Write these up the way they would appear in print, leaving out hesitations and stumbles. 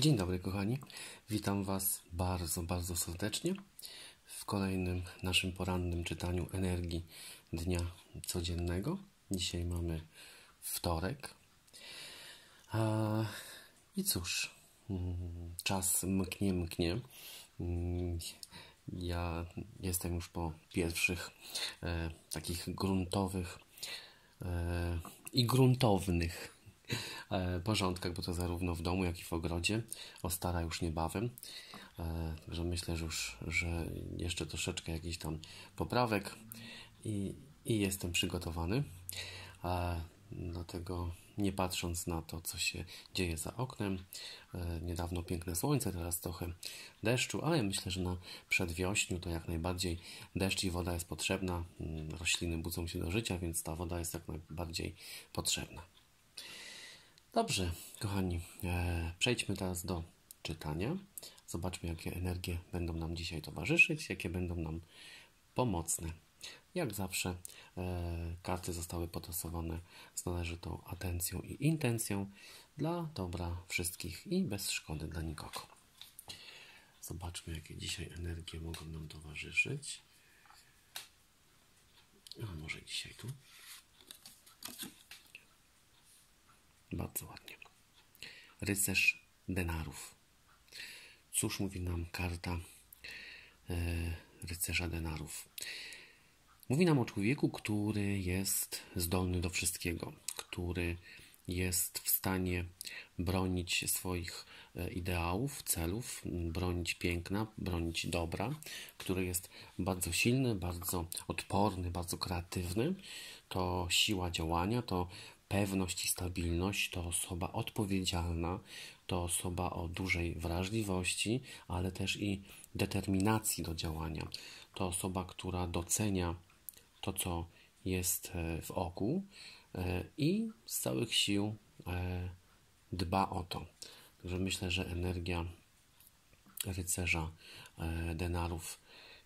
Dzień dobry kochani, witam Was bardzo, bardzo serdecznie w kolejnym naszym porannym czytaniu Energii Dnia Codziennego. Dzisiaj mamy wtorek. I cóż, czas mknie. Ja jestem już po pierwszych takich gruntownych porządkach, bo to zarówno w domu, jak i w ogrodzie. Ostara już niebawem. Także myślę, że jeszcze troszeczkę jakichś tam poprawek i jestem przygotowany. Dlatego nie patrząc na to, co się dzieje za oknem, niedawno piękne słońce, teraz trochę deszczu, ale myślę, że na przedwiośniu to jak najbardziej deszcz i woda jest potrzebna. Rośliny budzą się do życia, więc ta woda jest jak najbardziej potrzebna. Dobrze, kochani, przejdźmy teraz do czytania. Zobaczmy, jakie energie będą nam dzisiaj towarzyszyć, jakie będą nam pomocne. Jak zawsze karty zostały potasowane z należytą atencją i intencją dla dobra wszystkich i bez szkody dla nikogo. Zobaczmy, jakie dzisiaj energie mogą nam towarzyszyć. A może dzisiaj tu? Bardzo ładnie. Rycerz Denarów. Cóż mówi nam karta Rycerza Denarów? Mówi nam o człowieku, który jest zdolny do wszystkiego, który jest w stanie bronić swoich ideałów, celów, bronić piękna, bronić dobra, który jest bardzo silny, bardzo odporny, bardzo kreatywny. To siła działania, to pewność i stabilność, to osoba odpowiedzialna, to osoba o dużej wrażliwości, ale też i determinacji do działania. To osoba, która docenia to, co jest w oku i z całych sił dba o to. Także myślę, że energia Rycerza Denarów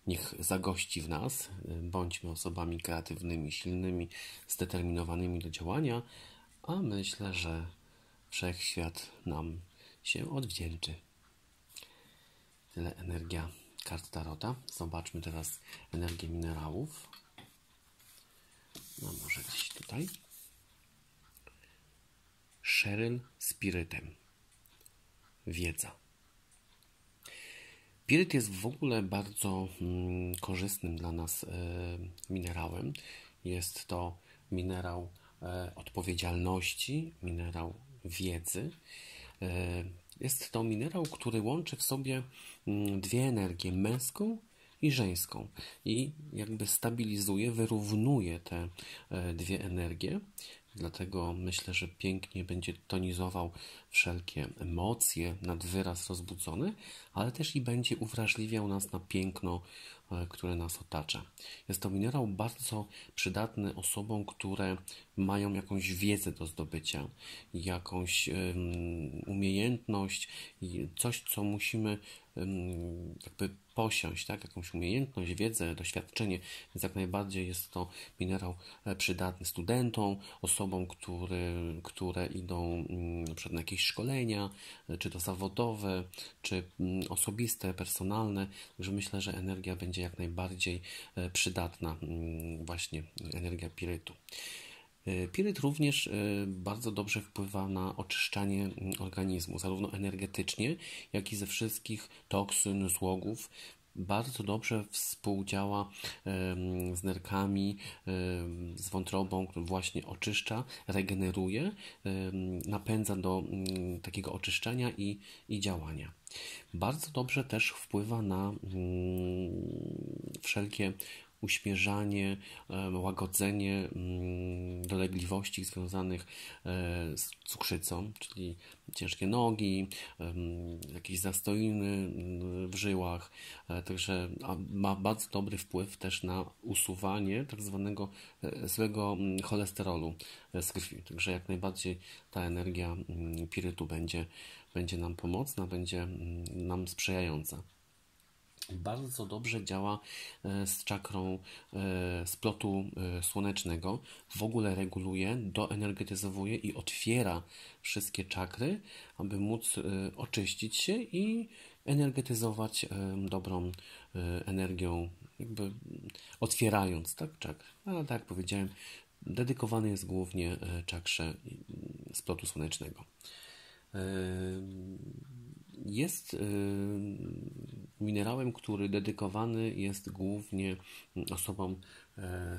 niech zagości w nas. Bądźmy osobami kreatywnymi, silnymi, zdeterminowanymi do działania, a myślę, że wszechświat nam się odwdzięczy. Tyle energia kart Tarota. Zobaczmy teraz energię minerałów. No może gdzieś tutaj. Szelin z pirytem. Wiedza. Piryt jest w ogóle bardzo korzystnym dla nas minerałem. Jest to minerał odpowiedzialności, minerał wiedzy. Jest to minerał, który łączy w sobie dwie energie, męską i żeńską. I jakby stabilizuje, wyrównuje te dwie energie. Dlatego myślę, że pięknie będzie tonizował wszelkie emocje nad wyraz rozbudzone, ale też i będzie uwrażliwiał nas na piękno, które nas otacza. Jest to minerał bardzo przydatny osobom, które mają jakąś wiedzę do zdobycia, jakąś umiejętność, coś, co musimy jakby posiąść, tak? Jakąś umiejętność, wiedzę, doświadczenie. Więc jak najbardziej jest to minerał przydatny studentom, osobom, które idą na przykład na jakieś szkolenia, czy to zawodowe, czy osobiste, personalne. Także myślę, że energia będzie jak najbardziej przydatna, właśnie energia pirytu. Piryt również bardzo dobrze wpływa na oczyszczanie organizmu, zarówno energetycznie, jak i ze wszystkich toksyn, złogów. Bardzo dobrze współdziała z nerkami, z wątrobą, który właśnie oczyszcza, regeneruje, napędza do takiego oczyszczenia i działania. Bardzo dobrze też wpływa na wszelkie uśmierzanie, łagodzenie dolegliwości związanych z cukrzycą, czyli ciężkie nogi, jakieś zastoiny w żyłach. Także ma bardzo dobry wpływ też na usuwanie tak zwanego złego cholesterolu z krwi. Także jak najbardziej ta energia pirytu będzie nam pomocna, będzie nam sprzyjająca. bardzo dobrze działa z czakrą splotu słonecznego, w ogóle reguluje, doenergetyzowuje i otwiera wszystkie czakry, aby móc oczyścić się i energetyzować dobrą energią, jakby otwierając tak czakry. Ale tak jak powiedziałem, dedykowany jest głównie czakrze splotu słonecznego. Jest minerałem, który dedykowany jest głównie osobom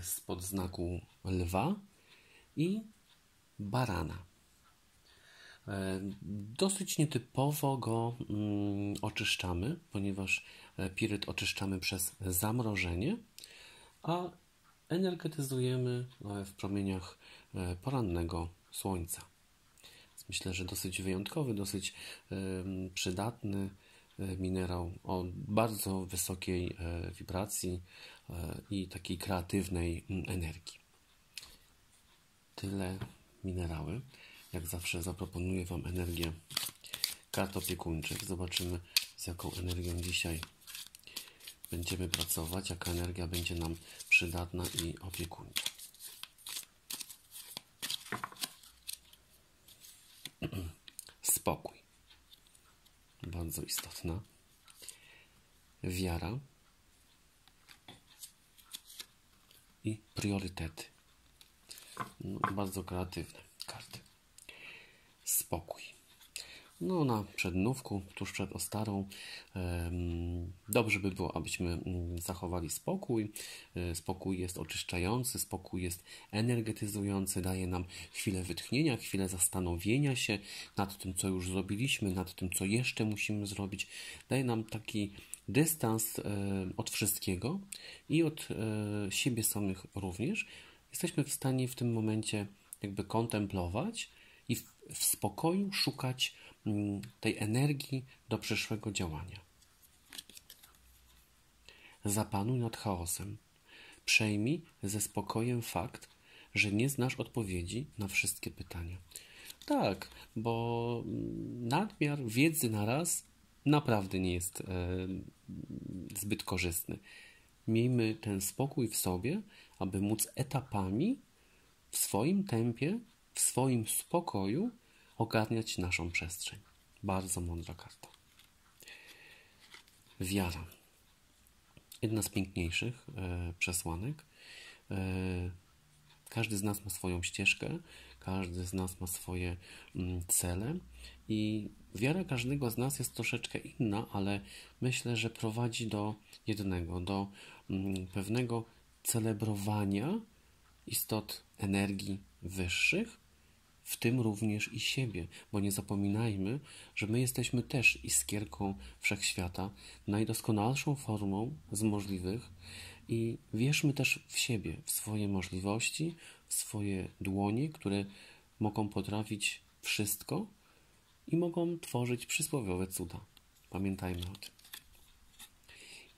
spod znaku lwa i barana. Dosyć nietypowo go oczyszczamy, ponieważ piryt oczyszczamy przez zamrożenie, a energetyzujemy w promieniach porannego słońca. Myślę, że dosyć wyjątkowy, dosyć przydatny minerał o bardzo wysokiej wibracji i takiej kreatywnej energii. Tyle minerały. Jak zawsze zaproponuję Wam energię kart opiekuńczych. Zobaczymy, z jaką energią dzisiaj będziemy pracować, jaka energia będzie nam przydatna i opiekuńcza. Spokój, bardzo istotna, wiara i priorytety, bardzo kreatywne karty. Spokój, na przednówku, tuż przed Ostarą, dobrze by było, abyśmy zachowali spokój. Spokój jest oczyszczający, spokój jest energetyzujący, daje nam chwilę wytchnienia, chwilę zastanowienia się nad tym, co już zrobiliśmy, nad tym, co jeszcze musimy zrobić. Daje nam taki dystans od wszystkiego i od siebie samych również. Jesteśmy w stanie w tym momencie jakby kontemplować i w spokoju szukać tej energii do przyszłego działania. Zapanuj nad chaosem. Przejmij ze spokojem fakt, że nie znasz odpowiedzi na wszystkie pytania. Tak, bo nadmiar wiedzy na raz naprawdę nie jest zbyt korzystny. Miejmy ten spokój w sobie, aby móc etapami, w swoim tempie, w swoim spokoju ogarniać naszą przestrzeń. Bardzo mądra karta. Wiara. Jedna z piękniejszych przesłanek. Każdy z nas ma swoją ścieżkę, każdy z nas ma swoje cele i wiara każdego z nas jest troszeczkę inna, ale myślę, że prowadzi do jednego, do pewnego celebrowania istot energii wyższych, w tym również i siebie, bo nie zapominajmy, że my jesteśmy też iskierką wszechświata, najdoskonalszą formą z możliwych i wierzmy też w siebie, w swoje możliwości, w swoje dłonie, które mogą potrafić wszystko i mogą tworzyć przysłowiowe cuda. Pamiętajmy o tym.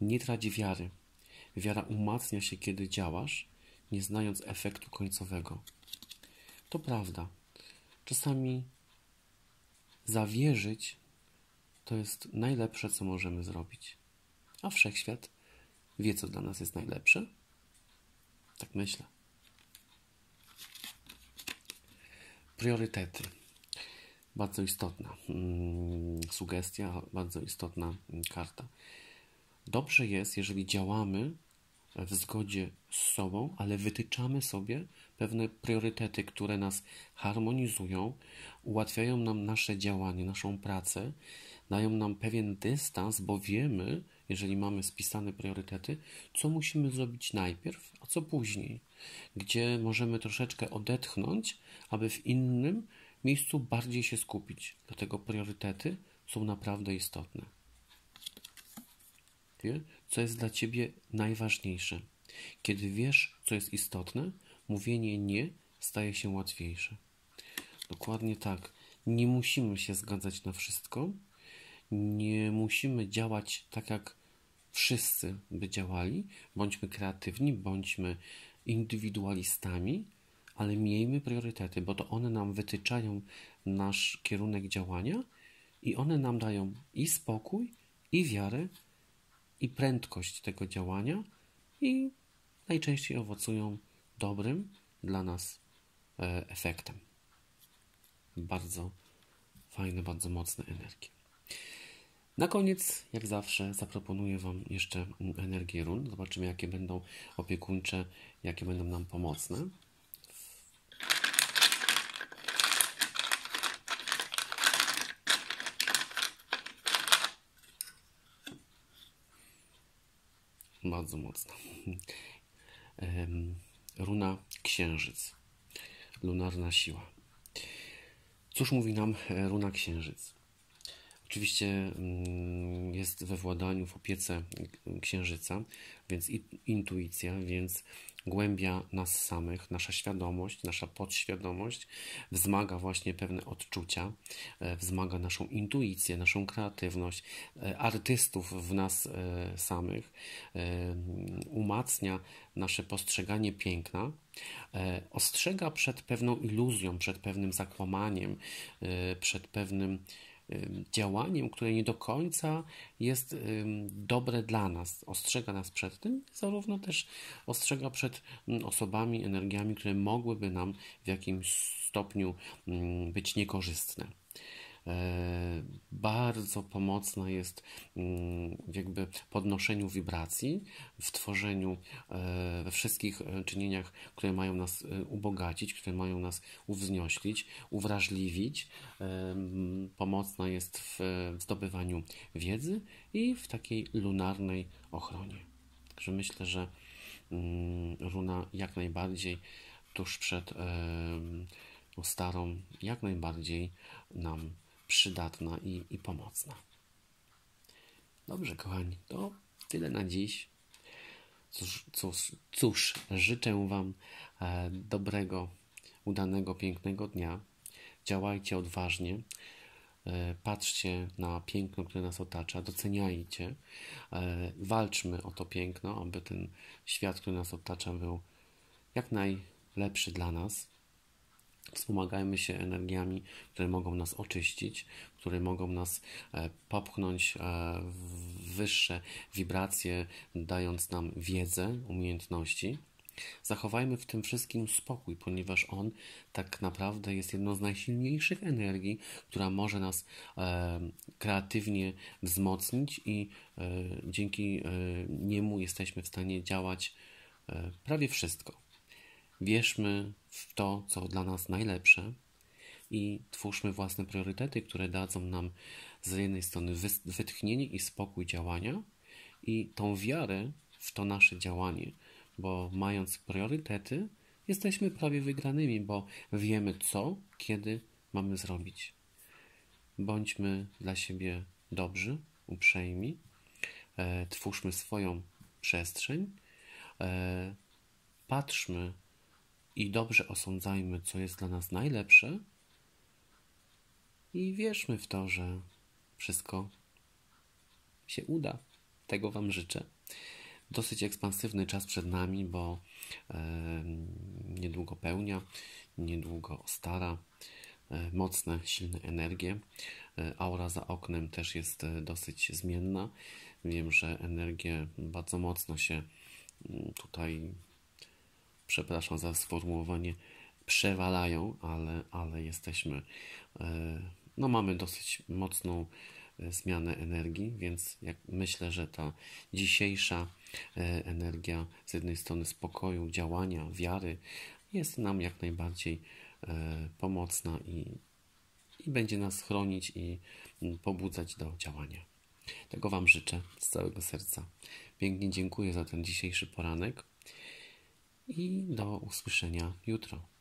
Nie trać wiary. Wiara umacnia się, kiedy działasz, nie znając efektu końcowego. To prawda. Czasami zawierzyć to jest najlepsze, co możemy zrobić. A wszechświat wie, co dla nas jest najlepsze. Tak myślę. Priorytety. Bardzo istotna sugestia, bardzo istotna karta. Dobrze jest, jeżeli działamy w zgodzie z sobą, ale wytyczamy sobie pewne priorytety, które nas harmonizują, ułatwiają nam nasze działanie, naszą pracę, dają nam pewien dystans, bo wiemy, jeżeli mamy spisane priorytety, co musimy zrobić najpierw, a co później, gdzie możemy troszeczkę odetchnąć, aby w innym miejscu bardziej się skupić. Dlatego priorytety są naprawdę istotne. Co jest dla Ciebie najważniejsze? Kiedy wiesz, co jest istotne, mówienie nie staje się łatwiejsze. Dokładnie tak. Nie musimy się zgadzać na wszystko. Nie musimy działać tak, jak wszyscy by działali. Bądźmy kreatywni, bądźmy indywidualistami, ale miejmy priorytety, bo to one nam wytyczają nasz kierunek działania i one nam dają i spokój, i wiarę, i prędkość tego działania i najczęściej owocują dobrym dla nas efektem. Bardzo fajne, bardzo mocne energie. Na koniec, jak zawsze, zaproponuję Wam jeszcze energię run. Zobaczymy, jakie będą opiekuńcze, jakie będą nam pomocne. Bardzo mocno. Runa Księżyc. Lunarna siła. Cóż mówi nam Runa Księżyc? Oczywiście jest we władaniu, w opiece Księżyca, więc intuicja, więc głębia nas samych, nasza świadomość, nasza podświadomość wzmaga właśnie pewne odczucia, wzmaga naszą intuicję, naszą kreatywność, artystów w nas samych, umacnia nasze postrzeganie piękna, ostrzega przed pewną iluzją, przed pewnym zakłamaniem, przed pewnym działaniem, które nie do końca jest dobre dla nas. Ostrzega nas przed tym, zarówno też ostrzega przed osobami, energiami, które mogłyby nam w jakimś stopniu być niekorzystne. Bardzo pomocna jest jakby podnoszeniu wibracji, w tworzeniu, we wszystkich czynnieniach, które mają nas ubogacić, które mają nas uwznoślić, uwrażliwić. Pomocna jest w zdobywaniu wiedzy i w takiej lunarnej ochronie. Także myślę, że runa jak najbardziej tuż przed Ostarą, jak najbardziej nam przydatna i pomocna. Dobrze, kochani, to tyle na dziś. Cóż, życzę Wam dobrego, udanego, pięknego dnia. Działajcie odważnie, patrzcie na piękno, które nas otacza, doceniajcie, walczmy o to piękno, aby ten świat, który nas otacza, był jak najlepszy dla nas. Wspomagajmy się energiami, które mogą nas oczyścić, które mogą nas popchnąć w wyższe wibracje, dając nam wiedzę, umiejętności. Zachowajmy w tym wszystkim spokój, ponieważ on tak naprawdę jest jedną z najsilniejszych energii, która może nas kreatywnie wzmocnić i dzięki niemu jesteśmy w stanie działać prawie wszystko. Wierzmy w to, co dla nas najlepsze i twórzmy własne priorytety, które dadzą nam z jednej strony wytchnienie i spokój działania i tą wiarę w to nasze działanie, bo mając priorytety jesteśmy prawie wygranymi, bo wiemy co, kiedy mamy zrobić. Bądźmy dla siebie dobrzy, uprzejmi, twórzmy swoją przestrzeń, patrzmy i dobrze osądzajmy, co jest dla nas najlepsze i wierzmy w to, że wszystko się uda. Tego Wam życzę. Dosyć ekspansywny czas przed nami, bo niedługo pełnia, niedługo Ostara, mocne, silne energie. Aura za oknem też jest dosyć zmienna. Wiem, że energie bardzo mocno się tutaj, przepraszam za sformułowanie, przewalają, ale jesteśmy, no mamy dosyć mocną zmianę energii, więc jak myślę, że ta dzisiejsza energia z jednej strony spokoju, działania, wiary jest nam jak najbardziej pomocna i będzie nas chronić i pobudzać do działania. Tego Wam życzę z całego serca. Pięknie dziękuję za ten dzisiejszy poranek. I do usłyszenia jutro.